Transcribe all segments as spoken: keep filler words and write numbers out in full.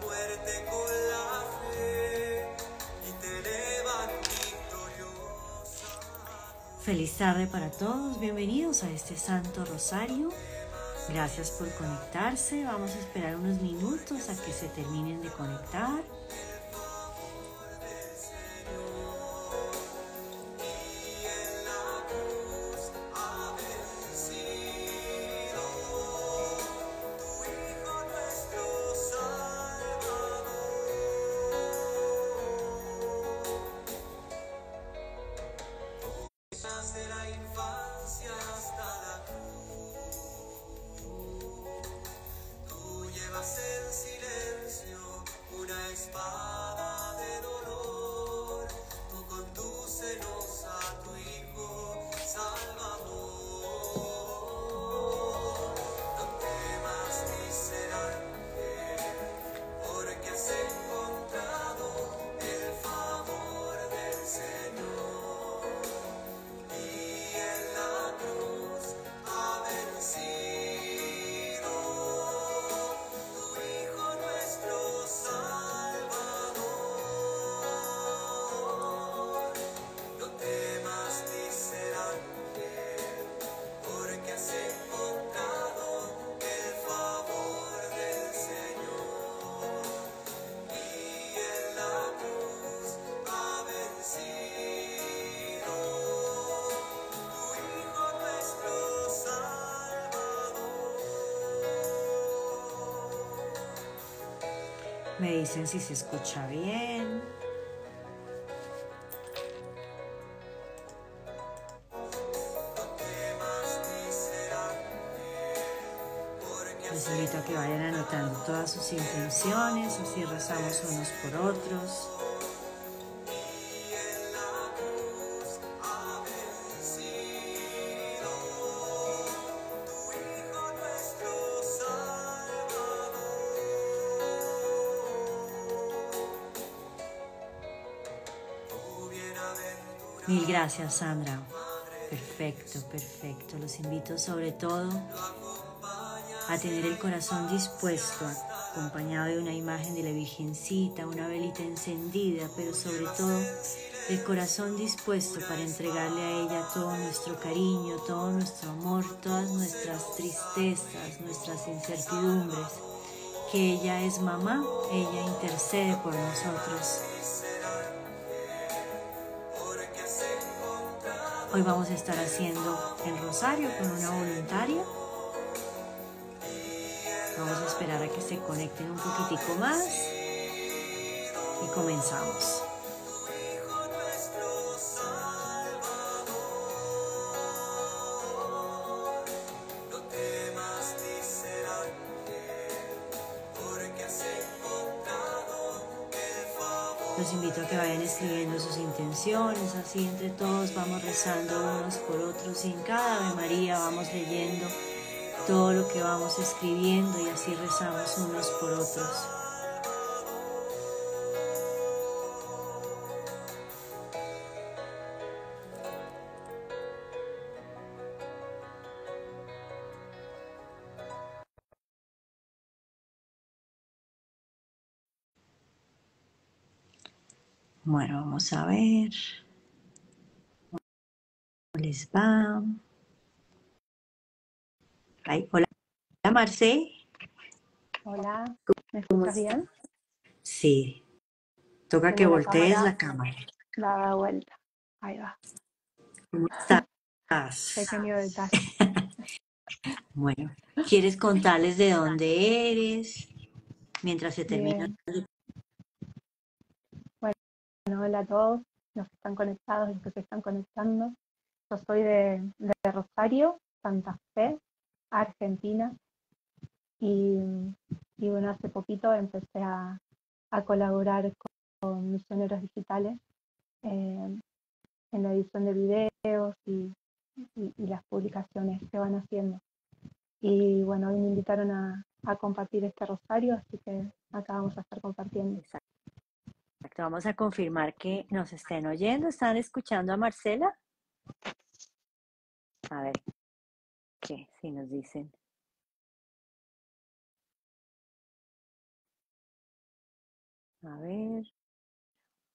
la muerte con la fe y te elevan victoriosa. Feliz tarde para todos, bienvenidos a este Santo Rosario. Gracias por conectarse, vamos a esperar unos minutos a que se terminen de conectar. Me dicen si se escucha bien. Les invito a que vayan anotando todas sus intenciones, así rezamos unos por otros. Mil gracias, Sandra. Perfecto, perfecto. Los invito sobre todo a tener el corazón dispuesto, acompañado de una imagen de la Virgencita, una velita encendida, pero sobre todo el corazón dispuesto para entregarle a ella todo nuestro cariño, todo nuestro amor, todas nuestras tristezas, nuestras incertidumbres. Que ella es mamá, ella intercede por nosotros. Hoy vamos a estar haciendo el rosario con una voluntaria. Vamos a esperar a que se conecten un poquitico más y comenzamos. Los invito a que vayan escribiendo sus intenciones, así entre todos vamos rezando unos por otros y en cada Ave María vamos leyendo todo lo que vamos escribiendo y así rezamos unos por otros. Bueno, vamos a ver cómo les va. Ay, hola. Hola, Marce. Hola, ¿me escuchas bien? Sí. Toca que voltees la cámara. La da vuelta. Ahí va. ¿Cómo estás? Pequeño detalle. Bueno, ¿quieres contarles de dónde eres mientras se termina el... Hola a todos los que están conectados y los que se están conectando. Yo soy de, de Rosario, Santa Fe, Argentina. Y, y bueno, hace poquito empecé a, a colaborar con, con Misioneros Digitales eh, en la edición de videos y, y, y las publicaciones que van haciendo. Y bueno, hoy me invitaron a, a compartir este rosario, así que acá vamos a estar compartiendo. Exacto, vamos a confirmar que nos estén oyendo. ¿Están escuchando a Marcela? A ver, ¿qué? Si nos dicen. A ver.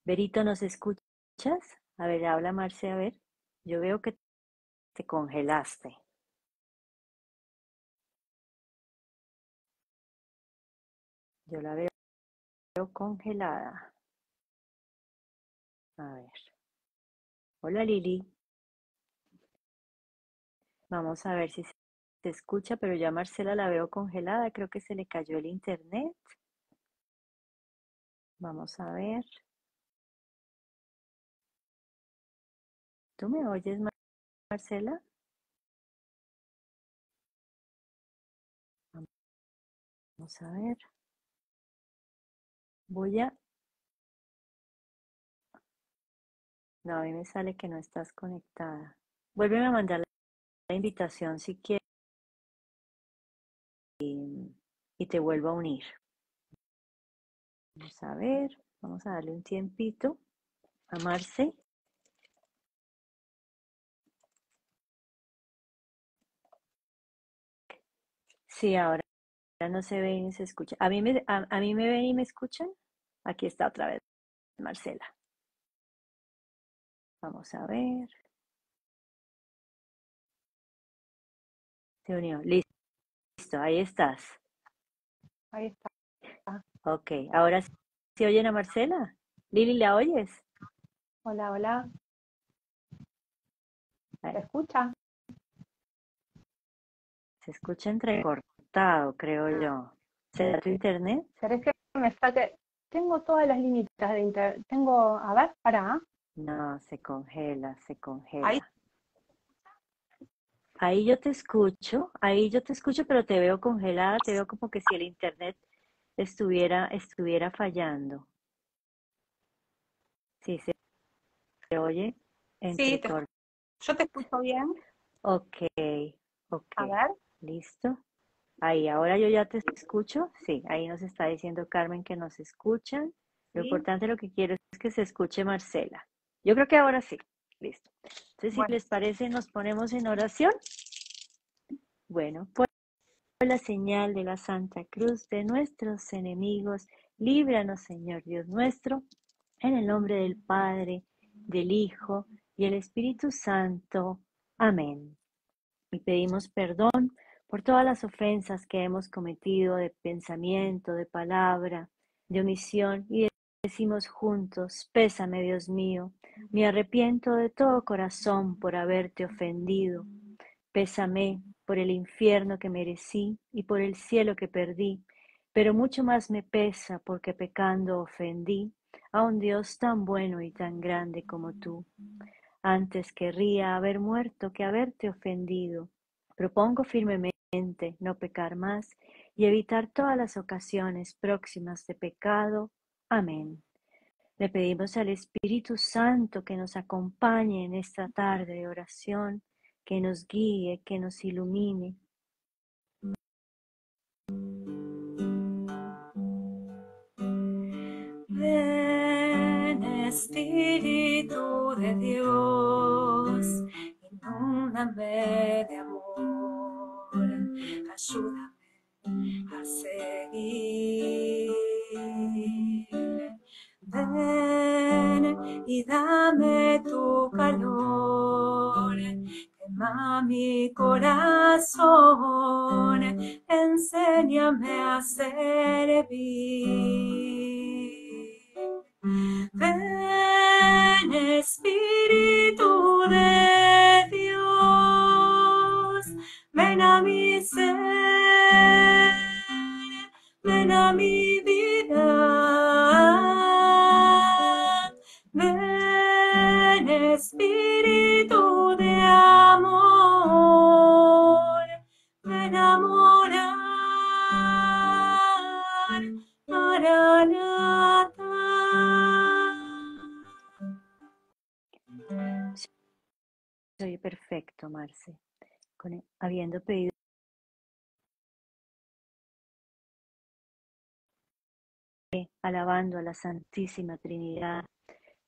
Berito, ¿nos escuchas? A ver, habla Marce, a ver. Yo veo que te congelaste. Yo la veo congelada. A ver. Hola, Lili. Vamos a ver si se escucha, pero ya Marcela la veo congelada. Creo que se le cayó el internet. Vamos a ver. ¿Tú me oyes, Marcela? Vamos a ver. Voy a... No, a mí me sale que no estás conectada. Vuélveme a mandar la invitación si quieres y, y te vuelvo a unir. Vamos a ver, vamos a darle un tiempito a Marce. Sí, ahora no se ve ni se escucha. ¿A mí me, a, a mí me ven y me escuchan? Aquí está otra vez Marcela. Vamos a ver. Se unió. Listo. Listo, ahí estás. Ahí está. Ah. Ok, ahora sí, ¿sí oyen a Marcela? Lili, ¿la oyes? Hola, hola. ¿Se escucha? Se escucha entrecortado, creo yo. ¿Será tu internet? ¿Será que me está que tengo todas las límites de internet? Tengo, a ver, para. No, se congela, se congela. Ahí. Ahí yo te escucho, ahí yo te escucho, pero te veo congelada, te veo como que si el internet estuviera estuviera fallando. Sí, se, se oye. Sí, te, yo te escucho bien. Ok, ok. A ver. Listo. Ahí, ahora yo ya te escucho. Sí, ahí nos está diciendo Carmen que nos escuchan. Lo sí. Importante lo que quiero es que se escuche Marcela. Yo creo que ahora sí. Listo. Entonces, bueno, si les parece, nos ponemos en oración. Bueno, por la señal de la Santa Cruz de nuestros enemigos, líbranos, Señor Dios nuestro, en el nombre del Padre, del Hijo y del Espíritu Santo. Amén. Y pedimos perdón por todas las ofensas que hemos cometido de pensamiento, de palabra, de omisión, y decimos juntos: pésame, Dios mío, me arrepiento de todo corazón por haberte ofendido. Pésame por el infierno que merecí y por el cielo que perdí, pero mucho más me pesa porque pecando ofendí a un Dios tan bueno y tan grande como tú. Antes querría haber muerto que haberte ofendido. Propongo firmemente no pecar más y evitar todas las ocasiones próximas de pecado. Amén. Le pedimos al Espíritu Santo que nos acompañe en esta tarde de oración, que nos guíe, que nos ilumine. Ven, Espíritu de Dios, inúndame de amor, ayúdame a seguir. Ven y dame tu calor, quema mi corazón, enséñame a servir. Ven, Espíritu de Dios, ven a mi ser, ven a mi vida. Ven, Espíritu de amor, me enamorar. Soy perfecto, Marce. Con, habiendo pedido alabando a la Santísima Trinidad,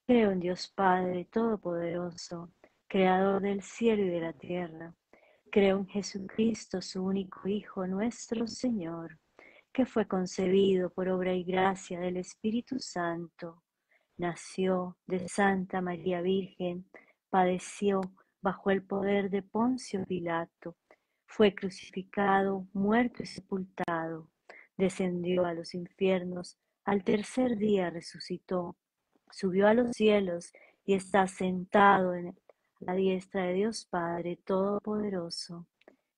creo en Dios Padre Todopoderoso, Creador del cielo y de la tierra. Creo en Jesucristo, su único Hijo, nuestro Señor, que fue concebido por obra y gracia del Espíritu Santo, nació de Santa María Virgen, padeció bajo el poder de Poncio Pilato, fue crucificado, muerto y sepultado, descendió a los infiernos, al tercer día resucitó, subió a los cielos y está sentado en la diestra de Dios Padre Todopoderoso.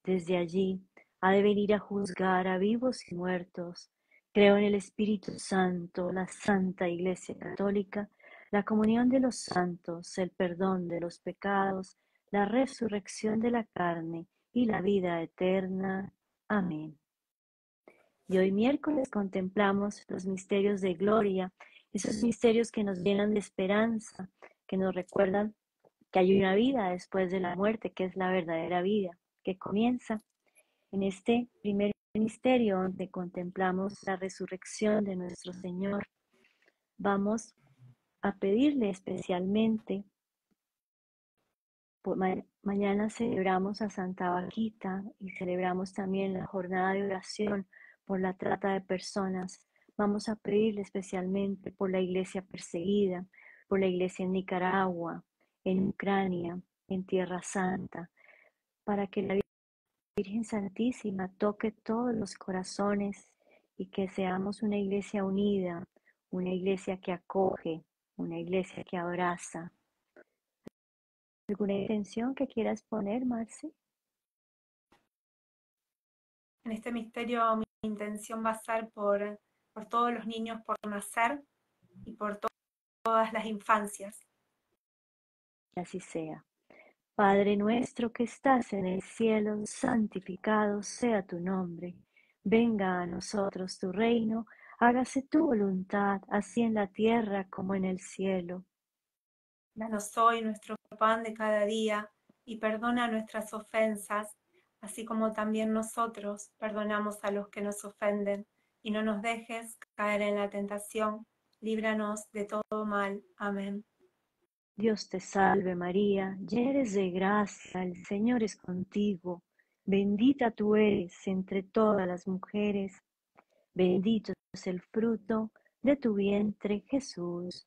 Desde allí ha de venir a juzgar a vivos y muertos. Creo en el Espíritu Santo, la Santa Iglesia Católica, la comunión de los santos, el perdón de los pecados, la resurrección de la carne y la vida eterna. Amén. Y hoy miércoles contemplamos los misterios de gloria, esos misterios que nos llenan de esperanza, que nos recuerdan que hay una vida después de la muerte, que es la verdadera vida, que comienza. En este primer misterio donde contemplamos la resurrección de nuestro Señor, vamos a pedirle especialmente, por ma- mañana celebramos a Santa Vaquita y celebramos también la jornada de oración por la trata de personas. Vamos a pedirle especialmente por la iglesia perseguida, por la iglesia en Nicaragua, en Ucrania, en Tierra Santa, para que la Virgen Santísima toque todos los corazones y que seamos una iglesia unida, una iglesia que acoge, una iglesia que abraza. ¿Alguna intención que quieras poner, Marce? En este misterio mi intención va a ser por, por todos los niños por nacer y por to- todas las infancias. Así sea. Padre nuestro que estás en el cielo, santificado sea tu nombre. Venga a nosotros tu reino, hágase tu voluntad, así en la tierra como en el cielo. Danos hoy nuestro pan de cada día y perdona nuestras ofensas, así como también nosotros perdonamos a los que nos ofenden. Y no nos dejes caer en la tentación, líbranos de todo mal. Amén. Dios te salve María, llena eres de gracia, el Señor es contigo. Bendita tú eres entre todas las mujeres, bendito es el fruto de tu vientre Jesús.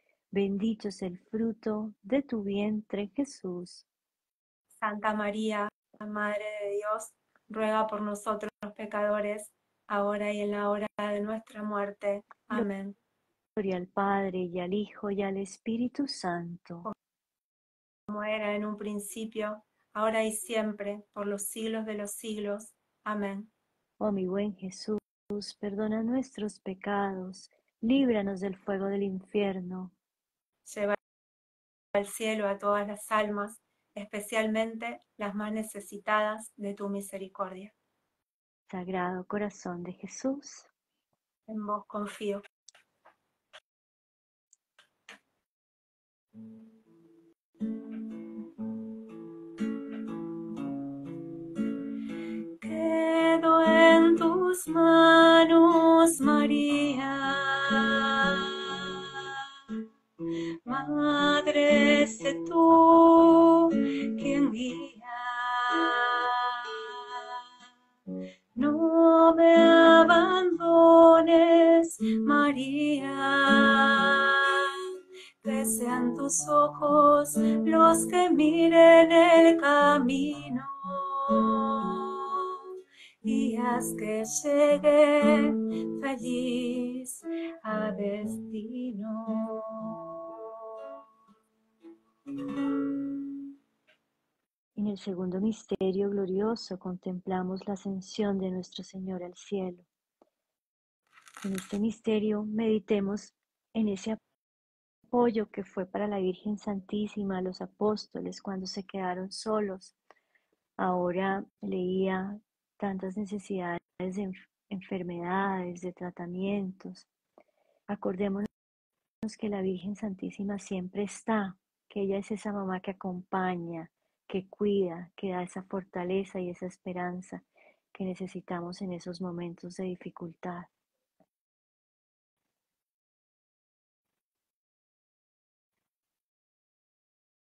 bendito es el fruto de tu vientre Jesús. Santa María, Madre de Dios, ruega por nosotros los pecadores, ahora y en la hora de nuestra muerte. Amén. Gloria al Padre, y al Hijo, y al Espíritu Santo. Como era en un principio, ahora y siempre, por los siglos de los siglos. Amén. Oh mi buen Jesús, perdona nuestros pecados, líbranos del fuego del infierno. Lleva al cielo a todas las almas, especialmente las más necesitadas de tu misericordia. Sagrado Corazón de Jesús, en vos confío. Quedo en tus manos, María, Madre, sé tú quien guía. No me abandones, María, que sean tus ojos los que miren el camino, y haz que llegue feliz a destino. En el segundo misterio glorioso contemplamos la ascensión de nuestro Señor al cielo. En este misterio meditemos en ese apoyo que fue para la Virgen Santísima a los apóstoles cuando se quedaron solos. Ahora leía tantas necesidades de enfermedades, de tratamientos. Acordémonos que la Virgen Santísima siempre está, que ella es esa mamá que acompaña, que cuida, que da esa fortaleza y esa esperanza que necesitamos en esos momentos de dificultad.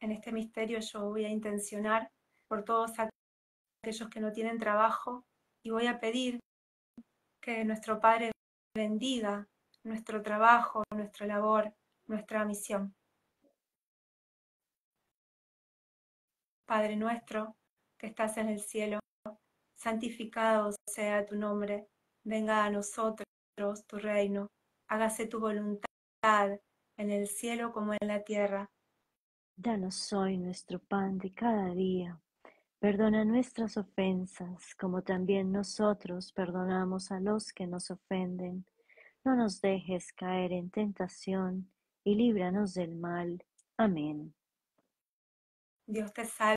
En este misterio yo voy a intencionar por todos aquellos que no tienen trabajo y voy a pedir que nuestro Padre bendiga nuestro trabajo, nuestra labor, nuestra misión. Padre nuestro, que estás en el cielo, santificado sea tu nombre, venga a nosotros tu reino, hágase tu voluntad en el cielo como en la tierra. Danos hoy nuestro pan de cada día, perdona nuestras ofensas, como también nosotros perdonamos a los que nos ofenden. No nos dejes caer en tentación, y líbranos del mal. Amén. Dios te salve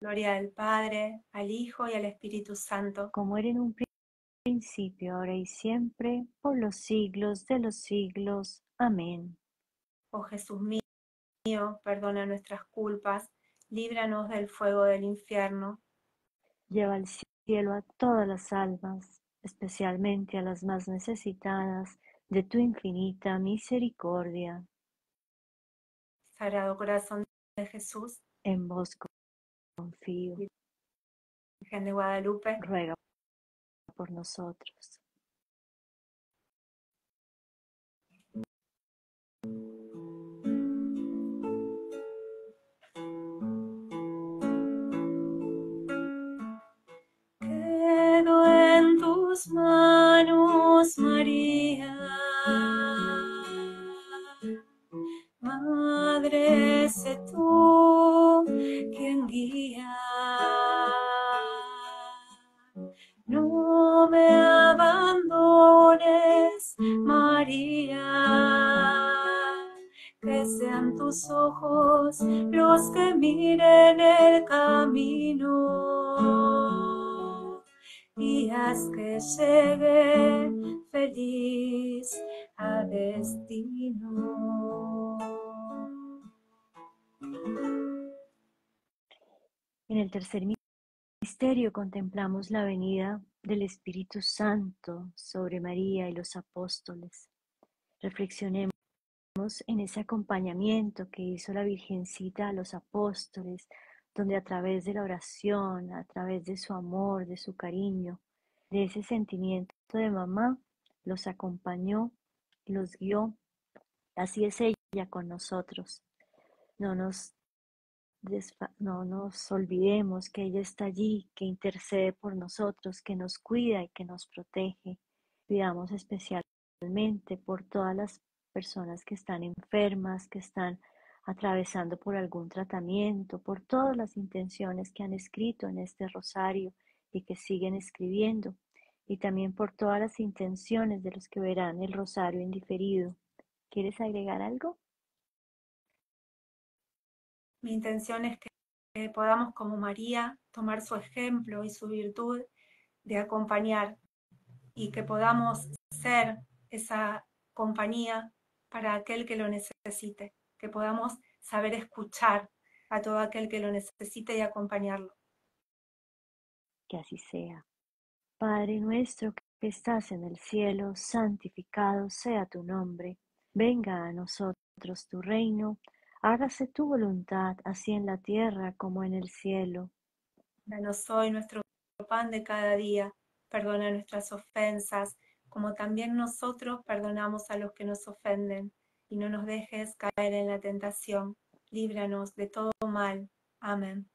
Gloria al Padre, al Hijo y al Espíritu Santo. Como era en un principio, ahora y siempre, por los siglos de los siglos. Amén. Oh Jesús mío, perdona nuestras culpas, líbranos del fuego del infierno. Lleva al cielo a todas las almas, especialmente a las más necesitadas de tu infinita misericordia. Sagrado Corazón de Jesús, en vos confío. Virgen de Guadalupe, ruega por nosotros. Tus manos, María, Madre, sé tú quien guía. No me abandones, María, que sean tus ojos los que miren el camino. Y haz que llegue feliz a destino. En el tercer misterio contemplamos la venida del Espíritu Santo sobre María y los apóstoles. Reflexionemos en ese acompañamiento que hizo la Virgencita a los apóstoles, donde a través de la oración, a través de su amor, de su cariño, de ese sentimiento de mamá, los acompañó, los guió. Así es ella con nosotros. No nos no nos olvidemos que ella está allí, que intercede por nosotros, que nos cuida y que nos protege. Pidamos especialmente por todas las personas que están enfermas, que están atravesando por algún tratamiento, por todas las intenciones que han escrito en este rosario y que siguen escribiendo, y también por todas las intenciones de los que verán el rosario en diferido. ¿Quieres agregar algo? Mi intención es que podamos, como María, tomar su ejemplo y su virtud de acompañar, y que podamos ser esa compañía para aquel que lo necesite, que podamos saber escuchar a todo aquel que lo necesite y acompañarlo. Que así sea. Padre nuestro que estás en el cielo, santificado sea tu nombre. Venga a nosotros tu reino, hágase tu voluntad, así en la tierra como en el cielo. Danos hoy nuestro pan de cada día, perdona nuestras ofensas, como también nosotros perdonamos a los que nos ofenden. Y no nos dejes caer en la tentación, líbranos de todo mal. Amén.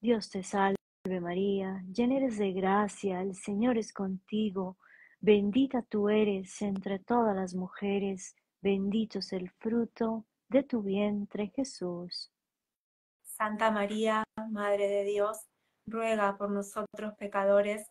Dios te salve María, llena eres de gracia, el Señor es contigo, bendita tú eres entre todas las mujeres, bendito es el fruto de tu vientre, Jesús. Santa María, Madre de Dios, ruega por nosotros pecadores,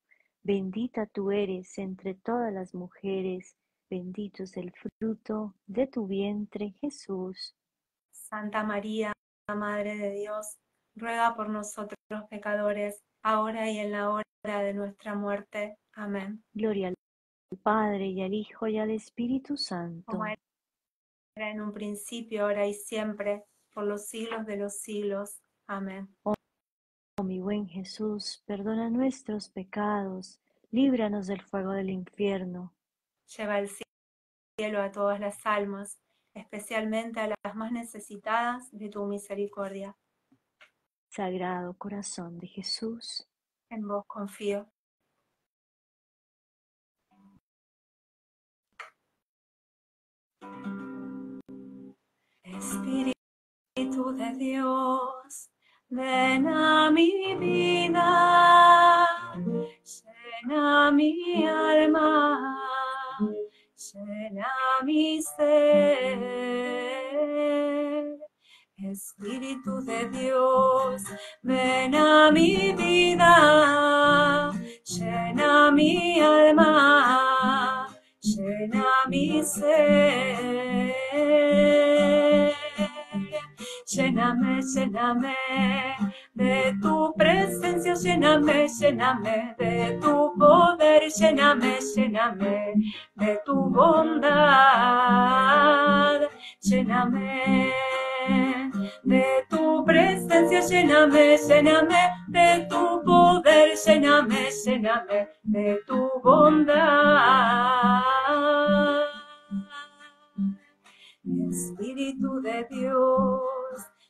bendita tú eres entre todas las mujeres, bendito es el fruto de tu vientre, Jesús. Santa María, Madre de Dios, ruega por nosotros los pecadores, ahora y en la hora de nuestra muerte. Amén. Gloria al Padre, y al Hijo, y al Espíritu Santo. Como era en un principio, ahora y siempre, por los siglos de los siglos. Amén. Oh, oh mi buen Jesús, perdona nuestros pecados, líbranos del fuego del infierno. Lleva al cielo a todas las almas, especialmente a las más necesitadas de tu misericordia. Sagrado Corazón de Jesús, en vos confío. Espíritu de Dios, ven a mi vida, llena mi alma, llena mi ser. Espíritu de Dios, ven a mi vida, llena mi alma, llena mi ser. Lléname, lléname de tu presencia, lléname, lléname de tu poder, lléname, lléname de tu bondad. Lléname de tu presencia, lléname, lléname de tu poder, lléname, lléname de tu bondad. Espíritu de Dios,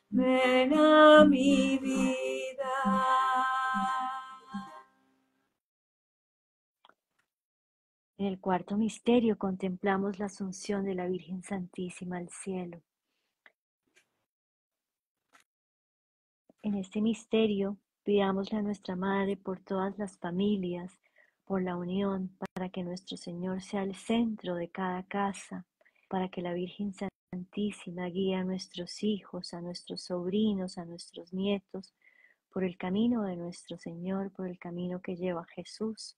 ven a mi vida. En el cuarto misterio contemplamos la asunción de la Virgen Santísima al cielo. En este misterio pidámosle a nuestra Madre por todas las familias, por la unión, para que nuestro Señor sea el centro de cada casa, para que la Virgen Santísima Santísima, guía a nuestros hijos, a nuestros sobrinos, a nuestros nietos, por el camino de nuestro Señor, por el camino que lleva Jesús.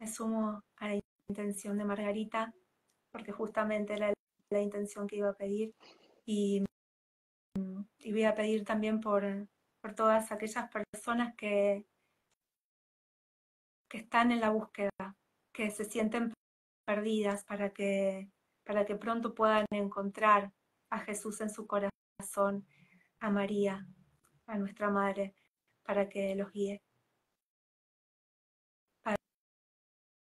Me sumo a la intención de Margarita, porque justamente era la intención que iba a pedir. Y, y voy a pedir también por, por todas aquellas personas que, que están en la búsqueda, que se sienten perdidas, para que, para que pronto puedan encontrar a Jesús en su corazón, a María, a nuestra Madre, para que los guíe. Padre,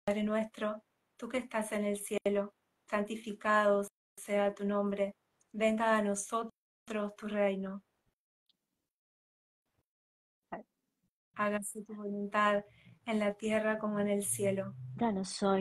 Padre nuestro, tú que estás en el cielo, santificado sea tu nombre, venga a nosotros tu reino. Hágase tu voluntad en la tierra como en el cielo. Danos hoy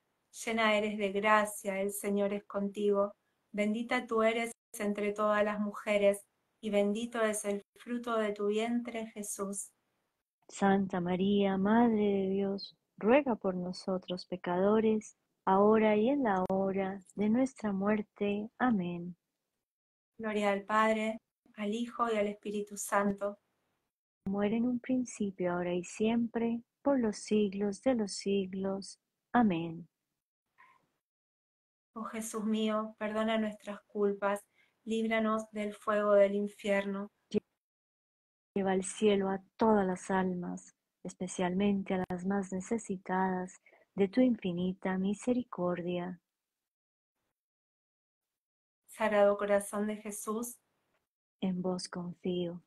llena eres de gracia, el Señor es contigo. Bendita tú eres entre todas las mujeres, y bendito es el fruto de tu vientre, Jesús. Santa María, Madre de Dios, ruega por nosotros pecadores, ahora y en la hora de nuestra muerte. Amén. Gloria al Padre, al Hijo y al Espíritu Santo. Como era en un principio, ahora y siempre, por los siglos de los siglos. Amén. Oh Jesús mío, perdona nuestras culpas, líbranos del fuego del infierno. Lleva al cielo a todas las almas, especialmente a las más necesitadas de tu infinita misericordia. Sagrado Corazón de Jesús, en vos confío.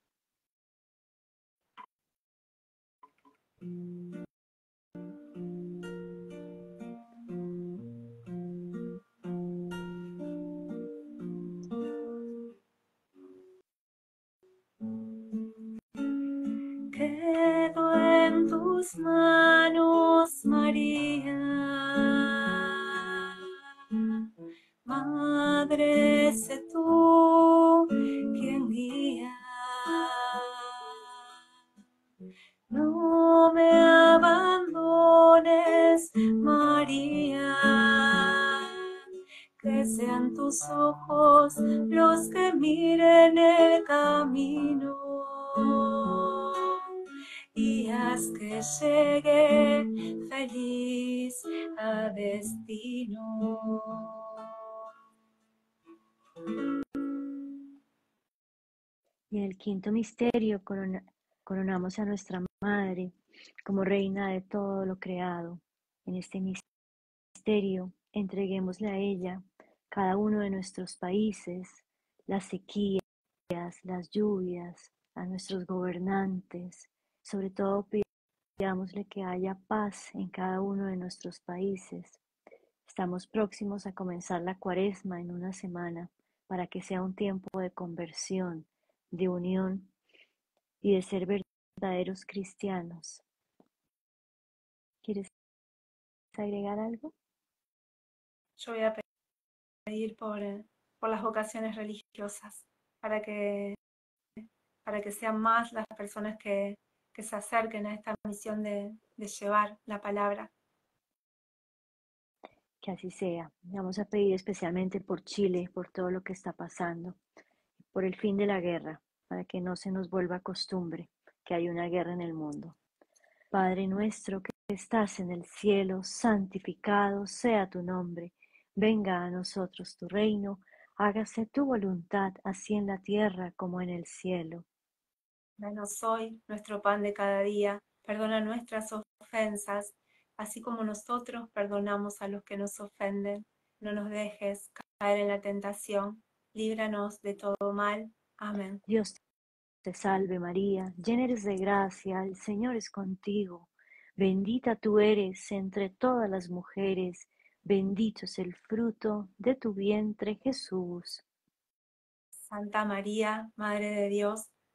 Quedo en tus manos, María, Madre, sé tú quien guía. No me abandones, María, que sean tus ojos los que miren el camino. Y haz que llegue feliz a destino. Y en el quinto misterio corona, coronamos a nuestra Madre como Reina de todo lo creado. En este misterio entreguémosle a ella cada uno de nuestros países, las sequías, las lluvias, a nuestros gobernantes. Sobre todo pidámosle que haya paz en cada uno de nuestros países. Estamos próximos a comenzar la Cuaresma en una semana, para que sea un tiempo de conversión, de unión y de ser verdaderos cristianos. ¿Quieres agregar algo? Yo voy a pedir por, por las vocaciones religiosas, para que, para que sean más las personas que, que se acerquen a esta misión de, de llevar la palabra. Que así sea. Vamos a pedir especialmente por Chile, por todo lo que está pasando, por el fin de la guerra, para que no se nos vuelva costumbre que hay una guerra en el mundo. Padre nuestro que estás en el cielo, santificado sea tu nombre. Venga a nosotros tu reino, hágase tu voluntad, así en la tierra como en el cielo. Danos hoy nuestro pan de cada día, perdona nuestras ofensas, así como nosotros perdonamos a los que nos ofenden. No nos dejes caer en la tentación, líbranos de todo mal. Amén. Dios te salve María, llena eres de gracia, el Señor es contigo. Bendita tú eres entre todas las mujeres, bendito es el fruto de tu vientre, Jesús. Santa María, Madre de Dios,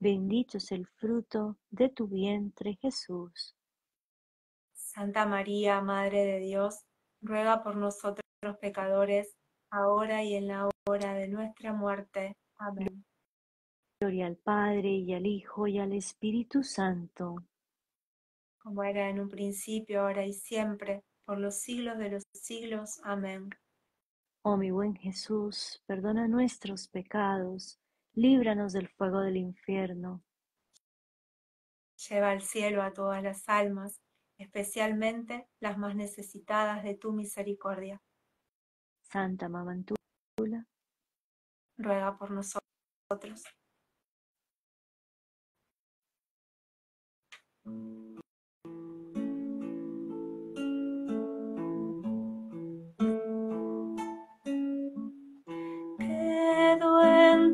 bendito es el fruto de tu vientre, Jesús. Santa María, Madre de Dios, ruega por nosotros los pecadores, ahora y en la hora de nuestra muerte. Amén. Gloria al Padre, y al Hijo, y al Espíritu Santo. Como era en un principio, ahora y siempre, por los siglos de los siglos. Amén. Oh mi buen Jesús, perdona nuestros pecados, líbranos del fuego del infierno. Lleva al cielo a todas las almas, especialmente las más necesitadas de tu misericordia. Santa Mamantula, ruega por nosotros.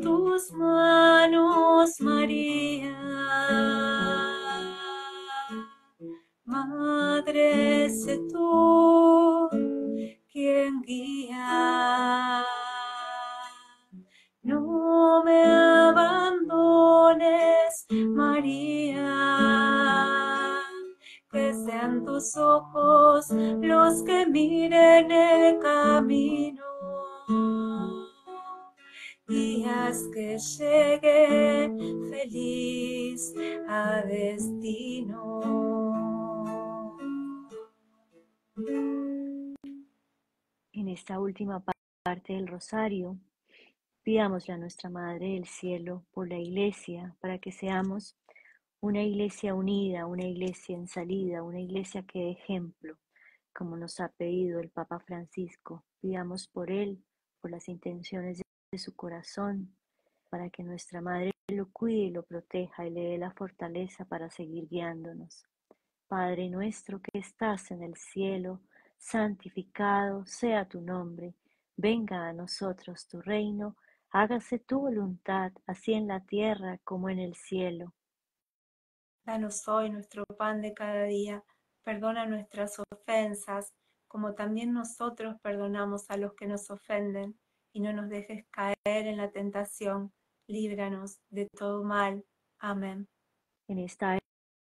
Tus manos, María, Madre, sé tú quien guía. No me abandones, María, que sean tus ojos los que miren el camino. Días que llegue feliz a destino. En esta última parte del rosario, pidámosle a nuestra Madre del Cielo por la Iglesia, para que seamos una Iglesia unida, una Iglesia en salida, una Iglesia que dé ejemplo, como nos ha pedido el Papa Francisco. Pidamos por él, por las intenciones de su corazón, para que nuestra Madre lo cuide y lo proteja y le dé la fortaleza para seguir guiándonos. Padre nuestro que estás en el cielo, santificado sea tu nombre. Venga a nosotros tu reino, hágase tu voluntad, así en la tierra como en el cielo. Danos hoy nuestro pan de cada día, perdona nuestras ofensas, como también nosotros perdonamos a los que nos ofenden, y no nos dejes caer en la tentación, líbranos de todo mal. Amén. En esta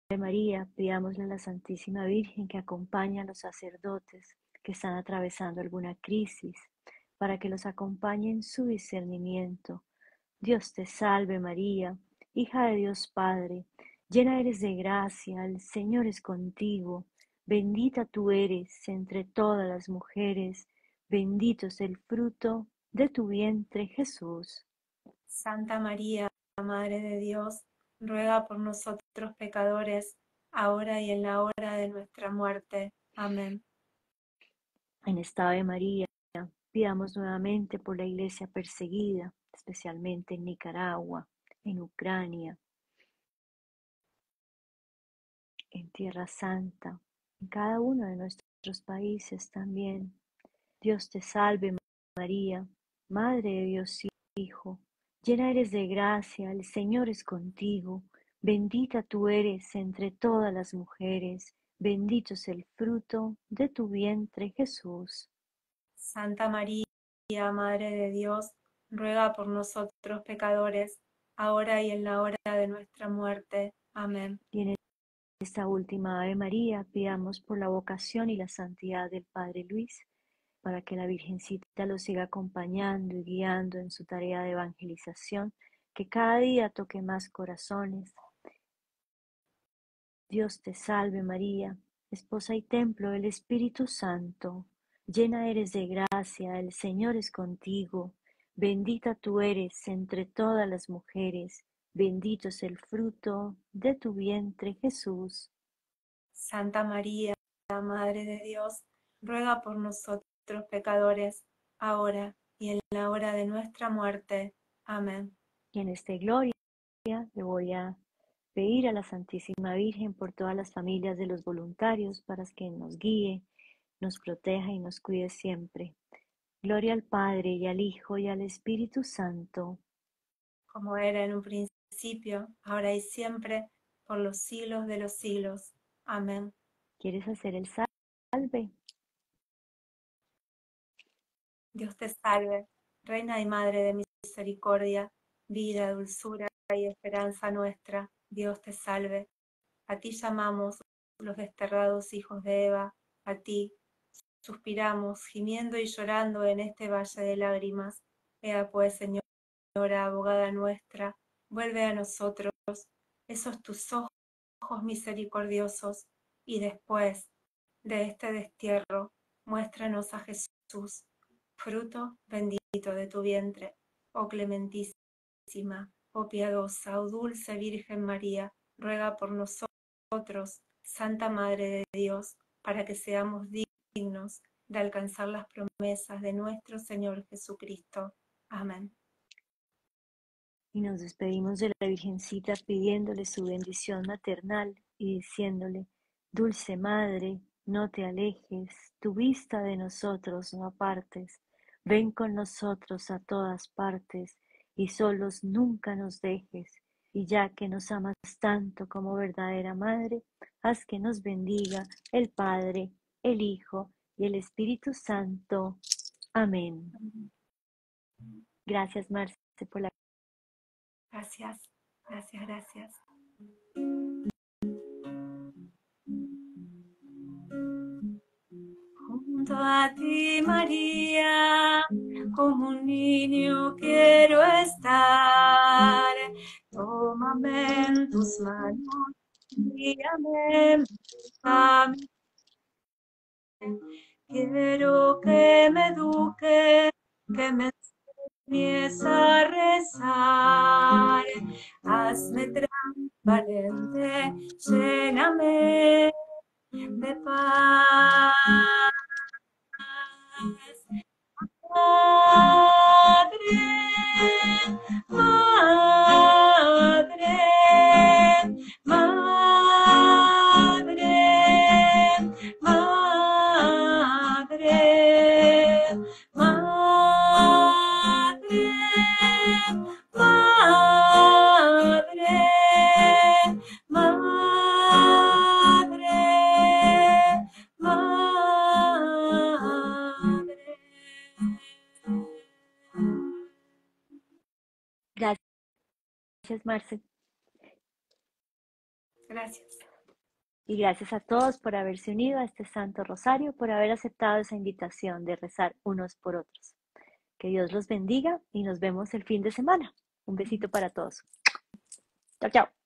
Ave María, pidámosle a la Santísima Virgen que acompañe a los sacerdotes que están atravesando alguna crisis, para que los acompañe en su discernimiento. Dios te salve María, hija de Dios Padre, llena eres de gracia, el Señor es contigo, bendita tú eres entre todas las mujeres, bendito es el fruto de tu vientre Jesús. Santa María, Madre de Dios, ruega por nosotros pecadores, ahora y en la hora de nuestra muerte. Amén. En esta Ave María, pidamos nuevamente por la iglesia perseguida, especialmente en Nicaragua, en Ucrania, en Tierra Santa, en cada uno de nuestros países también. Dios te salve María, Madre de Dios y Hijo, llena eres de gracia, el Señor es contigo, bendita tú eres entre todas las mujeres, bendito es el fruto de tu vientre, Jesús. Santa María, Madre de Dios, ruega por nosotros pecadores, ahora y en la hora de nuestra muerte. Amén. Y en esta última Ave María, pidamos por la vocación y la santidad del Padre Luis, para que la Virgencita lo siga acompañando y guiando en su tarea de evangelización, que cada día toque más corazones. Dios te salve María, esposa y templo del Espíritu Santo, llena eres de gracia, el Señor es contigo, bendita tú eres entre todas las mujeres, bendito es el fruto de tu vientre Jesús. Santa María, Madre de Dios, ruega por nosotros pecadores, ahora y en la hora de nuestra muerte. Amén. Y en esta gloria le voy a pedir a la Santísima Virgen por todas las familias de los voluntarios para que nos guíe, nos proteja y nos cuide siempre. Gloria al Padre y al Hijo y al Espíritu Santo. Como era en un principio, ahora y siempre, por los siglos de los siglos. Amén. ¿Quieres hacer el salve? Dios te salve, Reina y Madre de misericordia, vida, dulzura y esperanza nuestra. Dios te salve. A ti llamamos los desterrados hijos de Eva, a ti suspiramos, gimiendo y llorando en este valle de lágrimas. Ea pues, Señora, abogada nuestra, vuelve a nosotros esos tus ojos misericordiosos, y después de este destierro, muéstranos a Jesús, fruto bendito de tu vientre. Oh clementísima, oh piadosa, oh dulce Virgen María, ruega por nosotros, Santa Madre de Dios, para que seamos dignos de alcanzar las promesas de nuestro Señor Jesucristo. Amén. Y nos despedimos de la Virgencita pidiéndole su bendición maternal y diciéndole, dulce Madre, no te alejes, tu vista de nosotros no apartes. Ven con nosotros a todas partes y solos nunca nos dejes. Y ya que nos amas tanto como verdadera madre, haz que nos bendiga el Padre, el Hijo y el Espíritu Santo. Amén. Gracias, Marce, por la... Gracias, gracias, gracias. Junto a ti, María, como un niño quiero estar. Tómame en tus manos, guíame, amén. Quiero que me eduque, que me enseñes a rezar. Hazme transparente, lléname de paz. Gracias, Marce. Gracias. Y gracias a todos por haberse unido a este Santo Rosario, por haber aceptado esa invitación de rezar unos por otros. Que Dios los bendiga y nos vemos el fin de semana. Un besito para todos. Chao, chao.